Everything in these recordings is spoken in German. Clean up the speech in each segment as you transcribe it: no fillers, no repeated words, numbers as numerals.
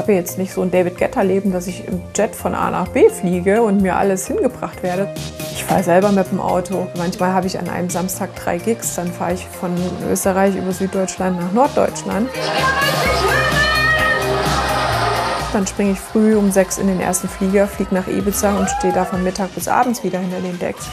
habe jetzt nicht so ein David Guetta-Leben, dass ich im Jet von A nach B fliege und mir alles hingebracht werde. Ich fahre selber mit dem Auto. Manchmal habe ich an einem Samstag 3 Gigs, dann fahre ich von Österreich über Süddeutschland nach Norddeutschland. Dann springe ich früh um 6 in den ersten Flieger, fliege nach Ibiza und stehe da von Mittag bis abends wieder hinter den Decks.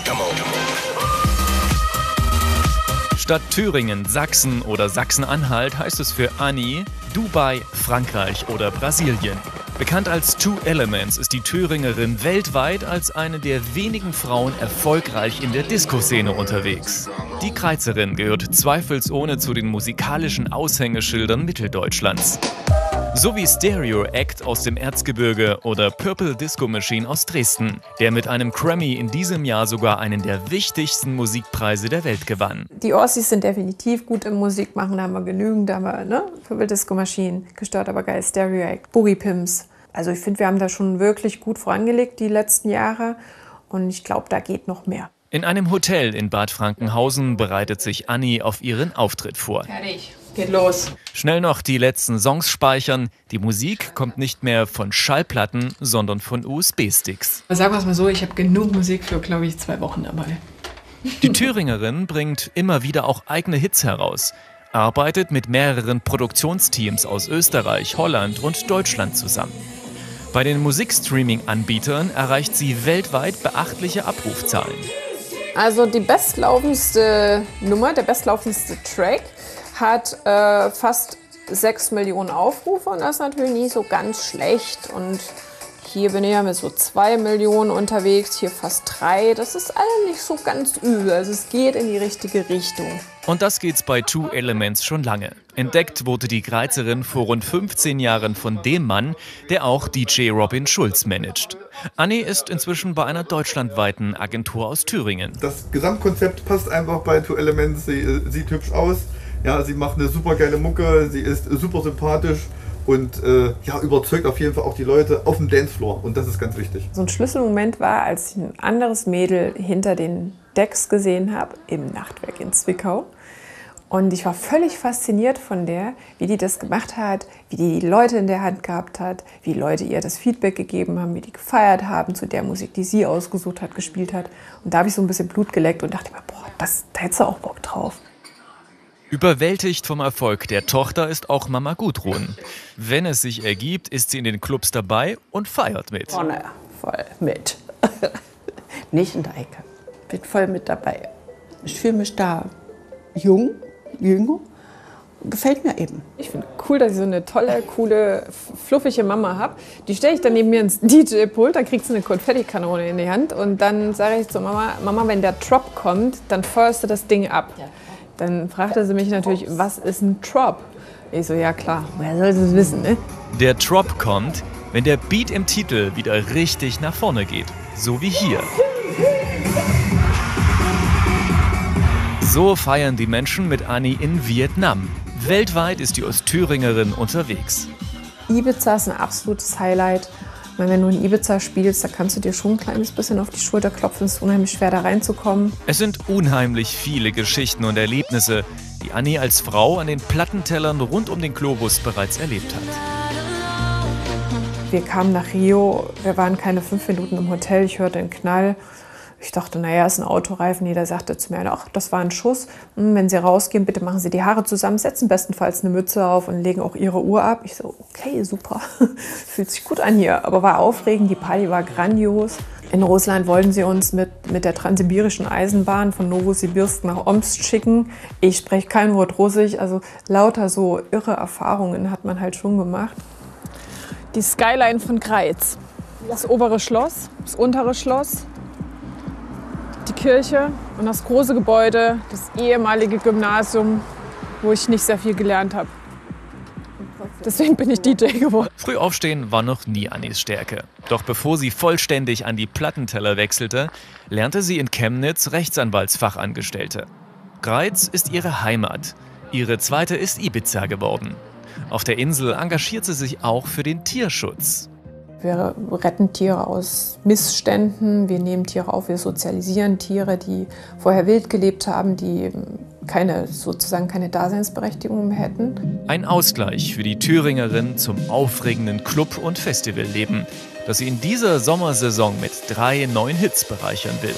Statt Thüringen, Sachsen oder Sachsen-Anhalt heißt es für Anni Dubai, Frankreich oder Brasilien. Bekannt als 2Elements ist die Thüringerin weltweit als eine der wenigen Frauen erfolgreich in der Disco-Szene unterwegs. Die Greizerin gehört zweifelsohne zu den musikalischen Aushängeschildern Mitteldeutschlands. So wie Stereo Act aus dem Erzgebirge oder Purple Disco Machine aus Dresden, der mit einem Grammy in diesem Jahr sogar einen der wichtigsten Musikpreise der Welt gewann. Die Ossis sind definitiv gut im Musikmachen, da haben wir genügend, da haben wir Purple Disco Machine, gestört aber geil, Stereo Act, Boogie Pimps. Also ich finde, wir haben da schon wirklich gut vorangelegt die letzten Jahre und ich glaube, da geht noch mehr. In einem Hotel in Bad Frankenhausen bereitet sich Anni auf ihren Auftritt vor. Fertig. Geht los. Schnell noch die letzten Songs speichern. Die Musik kommt nicht mehr von Schallplatten, sondern von USB-Sticks. Sagen wir es mal so, ich habe genug Musik für, glaube ich, 2 Wochen dabei. Die Thüringerin bringt immer wieder auch eigene Hits heraus, arbeitet mit mehreren Produktionsteams aus Österreich, Holland und Deutschland zusammen. Bei den Musikstreaming-Anbietern erreicht sie weltweit beachtliche Abrufzahlen. Also die bestlaufendste Nummer, der bestlaufendste Track hat fast 6 Millionen Aufrufe und das ist natürlich nicht so ganz schlecht. Und hier bin ich ja mit so 2 Millionen unterwegs, hier fast 3. Das ist alles nicht so ganz übel, also es geht in die richtige Richtung. Und das geht's bei 2Elements schon lange. Entdeckt wurde die Greizerin vor rund 15 Jahren von dem Mann, der auch DJ Robin Schulz managt. Anni ist inzwischen bei einer deutschlandweiten Agentur aus Thüringen. Das Gesamtkonzept passt einfach bei 2Elements, sie sieht hübsch aus. Ja, sie macht eine super geile Mucke, sie ist super sympathisch und überzeugt auf jeden Fall auch die Leute auf dem Dancefloor und das ist ganz wichtig. So ein Schlüsselmoment war, als ich ein anderes Mädel hinter den Decks gesehen habe, im Nachtwerk in Zwickau. Und ich war völlig fasziniert von der, wie die das gemacht hat, wie die Leute in der Hand gehabt hat, wie Leute ihr das Feedback gegeben haben, wie die gefeiert haben zu der Musik, die sie ausgesucht hat, gespielt hat. Und da habe ich so ein bisschen Blut geleckt und dachte mir, boah, da hättest du auch Bock drauf. Überwältigt vom Erfolg der Tochter ist auch Mama Gudrun. Wenn es sich ergibt, ist sie in den Clubs dabei und feiert mit. Oh naja, voll mit. Nicht in der Ecke. Bin voll mit dabei. Ich fühle mich da jung, jünger. Gefällt mir eben. Ich finde cool, dass ich so eine tolle, coole, fluffige Mama habe. Die stelle ich dann neben mir ins DJ-Pult, dann kriegst du eine Konfettikanone in die Hand. Und dann sage ich zu Mama, Mama, wenn der Drop kommt, dann feuerst du das Ding ab. Ja. Dann fragte sie mich natürlich, was ist ein Drop? Ich so, ja klar, wer soll es wissen, ne? Der Drop kommt, wenn der Beat im Titel wieder richtig nach vorne geht. So wie hier. So feiern die Menschen mit Anni in Vietnam. Weltweit ist die Ostthüringerin unterwegs. Ibiza ist ein absolutes Highlight. Ich meine, wenn du in Ibiza spielst, da kannst du dir schon ein kleines bisschen auf die Schulter klopfen. Es ist unheimlich schwer, da reinzukommen. Es sind unheimlich viele Geschichten und Erlebnisse, die Anni als Frau an den Plattentellern rund um den Globus bereits erlebt hat. Wir kamen nach Rio, wir waren keine 5 Minuten im Hotel, ich hörte einen Knall. Ich dachte, naja, ist ein Autoreifen. Jeder sagte zu mir, ach, das war ein Schuss. Wenn Sie rausgehen, bitte machen Sie die Haare zusammen, setzen bestenfalls eine Mütze auf und legen auch Ihre Uhr ab. Ich so, okay, super. Fühlt sich gut an hier, aber war aufregend, die Party war grandios. In Russland wollten sie uns mit der transsibirischen Eisenbahn von Novosibirsk nach Omsk schicken. Ich spreche kein Wort Russisch, also lauter so irre Erfahrungen hat man halt schon gemacht. Die Skyline von Greiz. Das obere Schloss, das untere Schloss. Die Kirche und das große Gebäude, das ehemalige Gymnasium, wo ich nicht sehr viel gelernt habe. Deswegen bin ich DJ geworden. Frühaufstehen war noch nie Annis Stärke. Doch bevor sie vollständig an die Plattenteller wechselte, lernte sie in Chemnitz Rechtsanwaltsfachangestellte. Greiz ist ihre Heimat. Ihre zweite ist Ibiza geworden. Auf der Insel engagiert sie sich auch für den Tierschutz. Wir retten Tiere aus Missständen, wir nehmen Tiere auf, wir sozialisieren Tiere, die vorher wild gelebt haben, die sozusagen keine Daseinsberechtigung mehr hätten. Ein Ausgleich für die Thüringerin zum aufregenden Club- und Festivalleben, das sie in dieser Sommersaison mit 3 neuen Hits bereichern will.